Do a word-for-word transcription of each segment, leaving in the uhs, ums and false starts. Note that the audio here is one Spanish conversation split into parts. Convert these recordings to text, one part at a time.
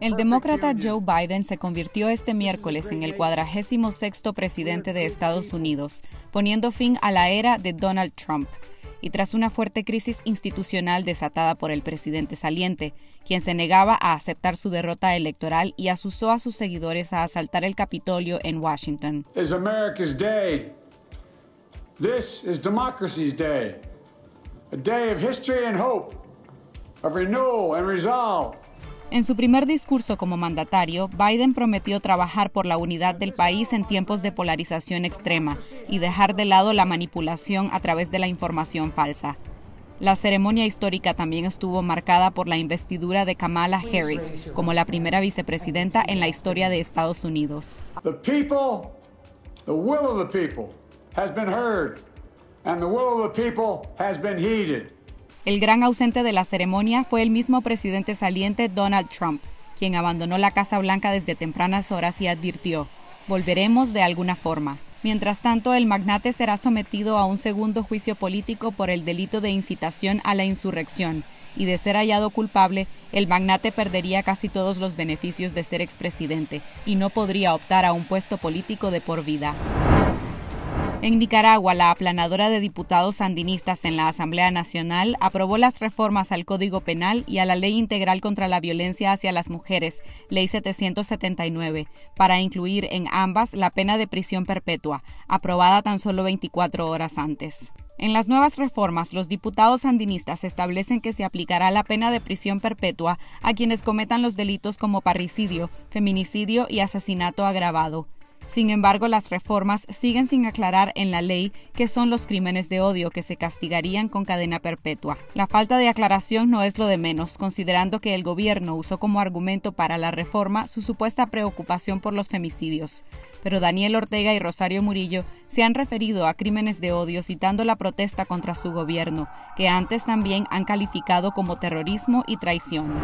El demócrata Joe Biden se convirtió este miércoles en el cuadragésimo sexto presidente de Estados Unidos, poniendo fin a la era de Donald Trump, y tras una fuerte crisis institucional desatada por el presidente saliente, quien se negaba a aceptar su derrota electoral y asusó a sus seguidores a asaltar el Capitolio en Washington. It's America's day. This is democracy's day. A day of history and hope, of renewal and resolve. En su primer discurso como mandatario, Biden prometió trabajar por la unidad del país en tiempos de polarización extrema y dejar de lado la manipulación a través de la información falsa. La ceremonia histórica también estuvo marcada por la investidura de Kamala Harris como la primera vicepresidenta en la historia de Estados Unidos. The people, the will of the people has been heard, and the will of the people has been heeded. El gran ausente de la ceremonia fue el mismo presidente saliente Donald Trump, quien abandonó la Casa Blanca desde tempranas horas y advirtió, volveremos de alguna forma. Mientras tanto, el magnate será sometido a un segundo juicio político por el delito de incitación a la insurrección, y de ser hallado culpable, el magnate perdería casi todos los beneficios de ser expresidente y no podría optar a un puesto político de por vida. En Nicaragua, la aplanadora de diputados sandinistas en la Asamblea Nacional aprobó las reformas al Código Penal y a la Ley Integral contra la Violencia hacia las Mujeres, Ley setecientos setenta y nueve, para incluir en ambas la pena de prisión perpetua, aprobada tan solo veinticuatro horas antes. En las nuevas reformas, los diputados sandinistas establecen que se aplicará la pena de prisión perpetua a quienes cometan los delitos como parricidio, feminicidio y asesinato agravado. Sin embargo, las reformas siguen sin aclarar en la ley qué son los crímenes de odio que se castigarían con cadena perpetua. La falta de aclaración no es lo de menos, considerando que el gobierno usó como argumento para la reforma su supuesta preocupación por los femicidios. Pero Daniel Ortega y Rosario Murillo se han referido a crímenes de odio citando la protesta contra su gobierno, que antes también han calificado como terrorismo y traición.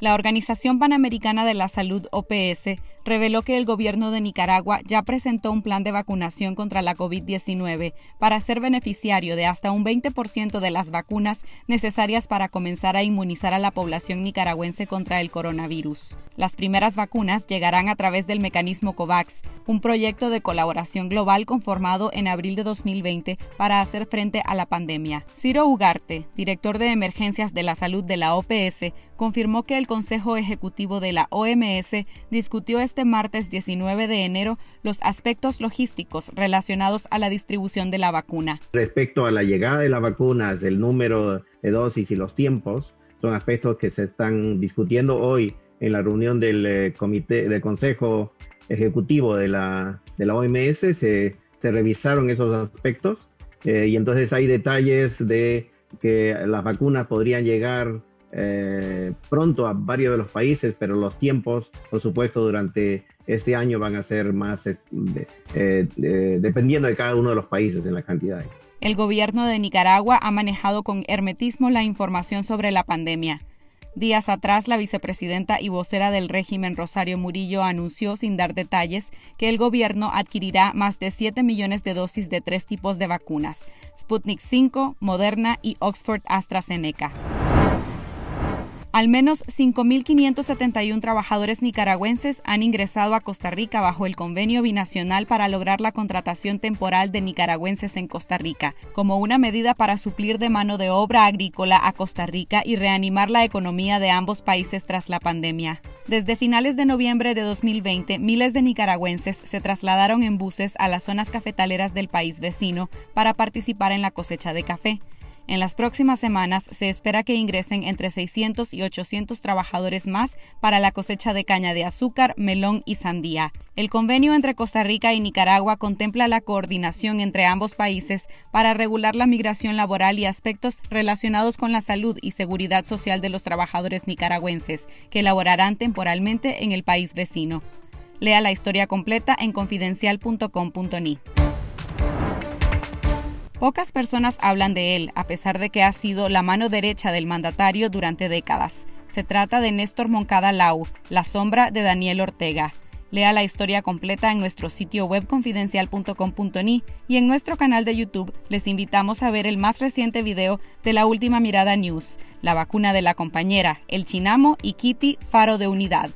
La Organización Panamericana de la Salud, O P S, reveló que el gobierno de Nicaragua ya presentó un plan de vacunación contra la COVID diecinueve para ser beneficiario de hasta un veinte por ciento de las vacunas necesarias para comenzar a inmunizar a la población nicaragüense contra el coronavirus. Las primeras vacunas llegarán a través del mecanismo COVAX, un proyecto de colaboración global conformado en abril de dos mil veinte para hacer frente a la pandemia. Ciro Ugarte, director de Emergencias de la Salud de la O P S, confirmó que el Consejo Ejecutivo de la O M S discutió este martes diecinueve de enero los aspectos logísticos relacionados a la distribución de la vacuna. Respecto a la llegada de las vacunas, el número de dosis y los tiempos son aspectos que se están discutiendo hoy en la reunión del comité del Consejo Ejecutivo de la, de la O M S. Se, se revisaron esos aspectos eh, y entonces hay detalles de que las vacunas podrían llegar Eh, pronto a varios de los países, pero los tiempos, por supuesto, durante este año van a ser más eh, eh, dependiendo de cada uno de los países en las cantidades. El gobierno de Nicaragua ha manejado con hermetismo la información sobre la pandemia. Días atrás, la vicepresidenta y vocera del régimen, Rosario Murillo, anunció, sin dar detalles, que el gobierno adquirirá más de siete millones de dosis de tres tipos de vacunas: Sputnik cinco, Moderna y Oxford AstraZeneca. Al menos cinco mil quinientos setenta y uno trabajadores nicaragüenses han ingresado a Costa Rica bajo el convenio binacional para lograr la contratación temporal de nicaragüenses en Costa Rica, como una medida para suplir de mano de obra agrícola a Costa Rica y reanimar la economía de ambos países tras la pandemia. Desde finales de noviembre de dos mil veinte, miles de nicaragüenses se trasladaron en buses a las zonas cafetaleras del país vecino para participar en la cosecha de café. En las próximas semanas se espera que ingresen entre seiscientos y ochocientos trabajadores más para la cosecha de caña de azúcar, melón y sandía. El convenio entre Costa Rica y Nicaragua contempla la coordinación entre ambos países para regular la migración laboral y aspectos relacionados con la salud y seguridad social de los trabajadores nicaragüenses que laborarán temporalmente en el país vecino. Lea la historia completa en confidencial punto com punto ni. Pocas personas hablan de él, a pesar de que ha sido la mano derecha del mandatario durante décadas. Se trata de Néstor Moncada Lau, la sombra de Daniel Ortega, Lea la historia completa en nuestro sitio web confidencial punto com punto ni y en nuestro canal de YouTube les invitamos a ver el más reciente video de La Última Mirada News, la vacuna de la compañera, el chinamo y Kitty, faro de unidad.